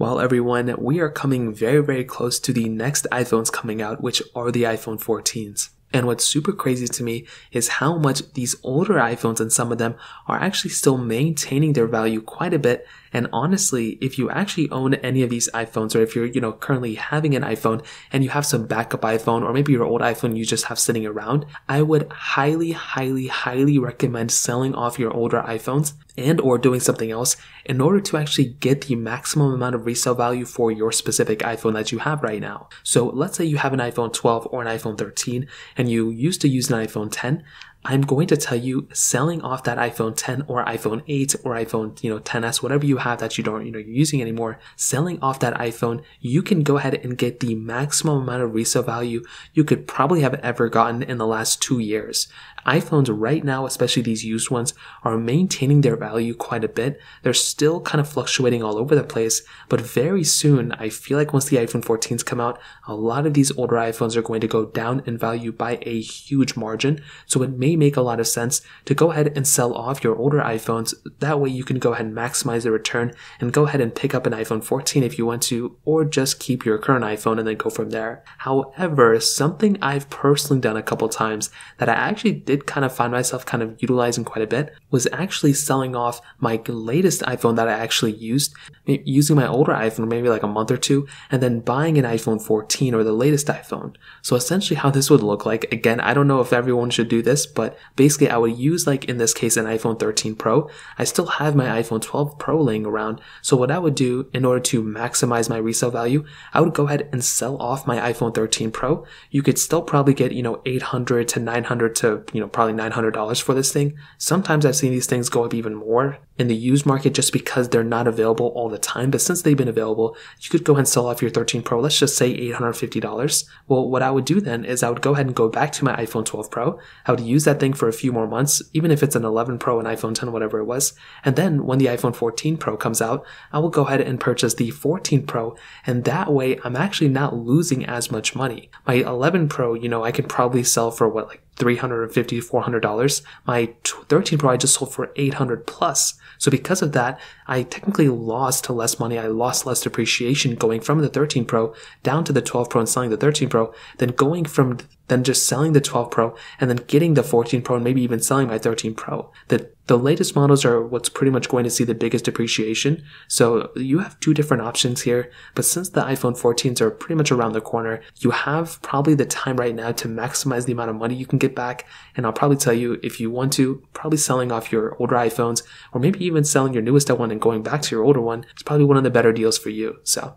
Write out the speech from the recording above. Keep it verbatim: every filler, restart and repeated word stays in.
Well, everyone, we are coming very, very close to the next iPhones coming out, which are the iPhone fourteens. And what's super crazy to me is how much these older iPhones, and some of them, are actually still maintaining their value quite a bit. And honestly, if you actually own any of these iPhones, or if you're, you know, currently having an iPhone and you have some backup iPhone, or maybe your old iPhone you just have sitting around, I would highly, highly, highly recommend selling off your older iPhones and or doing something else in order to actually get the maximum amount of resale value for your specific iPhone that you have right now. So let's say you have an iPhone twelve or an iPhone thirteen and you used to use an iPhone ten. I'm going to tell you, selling off that iPhone ten or iPhone eight or iPhone, you know, ten S, whatever you have that you don't, you know, you're using anymore, selling off that iPhone, you can go ahead and get the maximum amount of resale value you could probably have ever gotten in the last two years. iPhones right now, especially these used ones, are maintaining their value quite a bit. They're still kind of fluctuating all over the place, but very soon, I feel like once the iPhone fourteens come out, a lot of these older iPhones are going to go down in value by a huge margin. So it may make a lot of sense to go ahead and sell off your older iPhones. That way you can go ahead and maximize the return and go ahead and pick up an iPhone fourteen if you want to, or just keep your current iPhone and then go from there. However, something I've personally done a couple times that I actually did kind of find myself kind of utilizing quite a bit was actually selling off my latest iPhone that I actually used, using my older iPhone maybe like a month or two, and then buying an iPhone fourteen or the latest iPhone. So essentially how this would look like, again, I don't know if everyone should do this, but But basically I would use, like in this case, an iPhone thirteen Pro. I still have my iPhone twelve Pro laying around. So what I would do in order to maximize my resale value, I would go ahead and sell off my iPhone thirteen Pro. You could still probably get, you know, eight hundred to nine hundred to, you know, probably nine hundred dollars for this thing. Sometimes I've seen these things go up even more in the used market just because they're not available all the time. But since they've been available, you could go ahead and sell off your thirteen Pro. Let's just say eight hundred fifty dollars. Well, what I would do then is I would go ahead and go back to my iPhone twelve Pro. I would use that thing for a few more months, even if it's an eleven Pro, an iPhone ten, whatever it was. And then when the iPhone fourteen Pro comes out, I will go ahead and purchase the fourteen Pro, and that way I'm actually not losing as much money. My eleven Pro, you know, I could probably sell for what, like three hundred fifty to four hundred dollars. My thirteen Pro I just sold for eight hundred plus. So because of that, I technically lost less money. I lost less depreciation going from the thirteen Pro down to the twelve Pro and selling the thirteen Pro, then going from then just selling the twelve Pro and then getting the fourteen Pro and maybe even selling my thirteen Pro. The The latest models are what's pretty much going to see the biggest depreciation. So you have two different options here, but since the iPhone fourteens are pretty much around the corner, you have probably the time right now to maximize the amount of money you can get back. And I'll probably tell you, if you want to, probably selling off your older iPhones, or maybe even selling your newest one and going back to your older one, it's probably one of the better deals for you. So